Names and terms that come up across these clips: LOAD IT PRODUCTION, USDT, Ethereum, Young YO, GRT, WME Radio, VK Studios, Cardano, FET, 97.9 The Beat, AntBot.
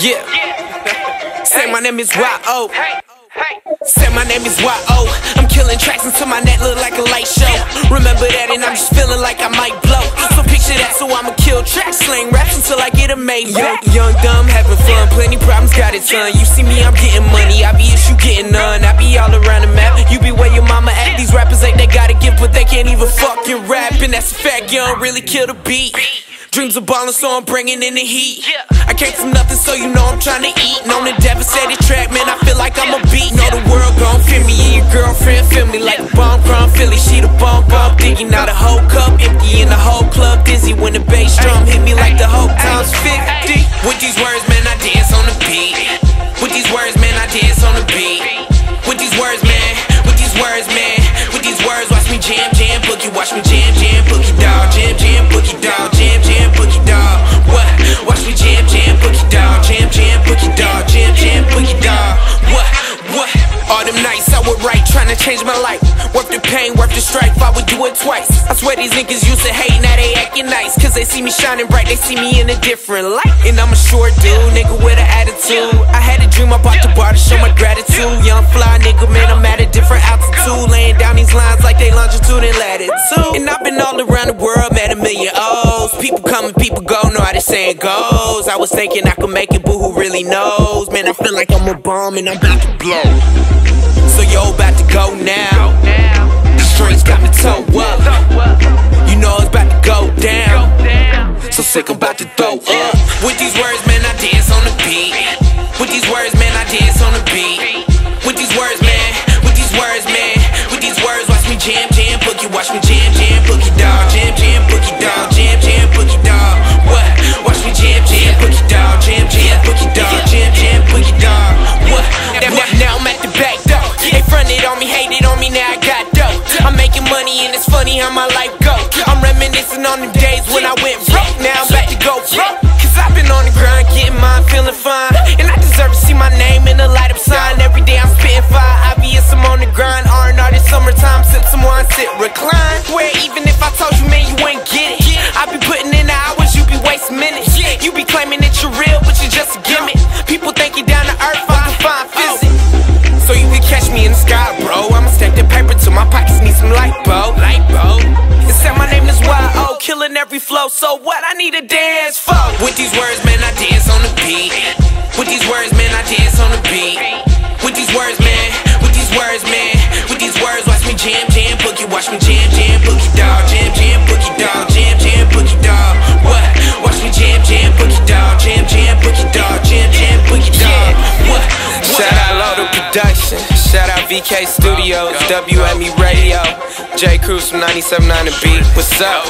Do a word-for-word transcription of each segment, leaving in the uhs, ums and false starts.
Yeah. Say my name is Y O. Say my name is Y O. I'm killing tracks until my net look like a light show. Remember that, and I'm just feeling like I might blow. So picture that, so I'ma kill tracks, sling raps until I get a main. Yo, young, dumb, having fun, plenty problems, got it done. You see me, I'm getting money. I be if you getting none. I be all around the map. You be where your mama at. These rappers ain't they got a gift, but they can't even fucking rap, and that's a fact. You don't really kill the beat. Dreams are ballin', so I'm bringing in the heat. I came from nothing, so you know I'm tryna eat. And on the devastated track, man, I feel like I'm a beat. Know the world gon' feel me, and your girlfriend feel me. Like a bomb from Philly, she the bomb bump diggy. Now the whole cup empty and the whole club dizzy. When the bass drum hit me like the whole town's fifty. With these words, man, I dance on the beat. With these words, man, I dance on the beat. With these words, man, with these words, man. With these words, watch me jam, jam, boogie. Watch me jam, jam, boogie, dog. Jam, jam, boogie, dog. Jam, jam. Change my life, worth the pain, worth the strife, I would do it twice. I swear these niggas used to hate, now they acting nice. Cause they see me shining bright, they see me in a different light. And I'm a short dude, nigga with an attitude. I had a dream about the bar to show my gratitude. Young fly nigga, man, I'm at a different altitude. Laying down these lines like they longitude and latitude. And I've been all around the world, met a million O's. People coming, people go, know how this saying goes. I was thinking I could make it, but who really knows? Man, I feel like I'm a bomb and I'm about to blow. So yo, about to go now. The streets got me toe up. You know it's about to go down. So sick, I'm about to throw up. With these words, man, I dance on the beat. With these words, man, I dance on the beat. With these words, man, with these words, man. With these words, watch me jam, jam, boogie. Watch me jam, jam, boogie, dog. Jam, jam, boogie, dog. Jam, jam, boogie, dog. What? Watch me jam, jam, boogie, dog. Jam, jam, boogie, dog. Jam, jam, boogie, dog. What? Now I'm at the back. They fronted on me, hated on me, now I got dope. I'm making money and it's funny how my life go. I'm reminiscing on them days when I went broke. Now I'm back to go broke. Cause I've been on the grind, getting mine, feeling fine. And I deserve to see my name in a light up sign. Every day I'm spitting fire, obvious I'm on the grind. R and R this summertime, sip some wine, sit, recline. Where even if I told you, man, you ain't get it. I be putting in the hours, you be wasting minutes. You be claiming that you're real, but you're just a gimmick. People think you're down to earth, I'm fine physics. So you can catch me in the sky, bro. I'ma stack that paper till my pockets need some light, bro. Light, bro. It said my name is Y O, killing every flow. So what I need a dance for? With these words, man, I dance on the beat. With these words, man, I dance on the beat. With these words, man. With these words, man. With these words, watch me jam, jam, boogie. Watch me jam, jam, boogie, dog. Jam, jam, boogie, dog. Jam, jam, boogie, dog. What? Watch me jam, jam, boogie, dog. Jam, jam, boogie, dog. Jam, jam, boogie, dog. What? Shout out LOAD IT Production, shout out V K Studios, W M E Radio, J. Cruz from ninety-seven point nine The Beat. What's up?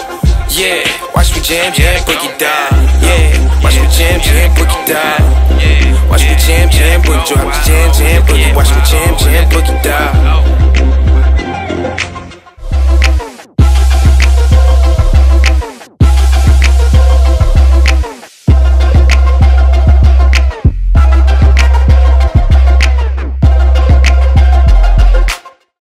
Yeah, watch me jam, jam, boogie down. Yeah, watch me jam, jam, boogie down. Watch me jam, jam, boogie down. Watch me jam, jam, boogie down.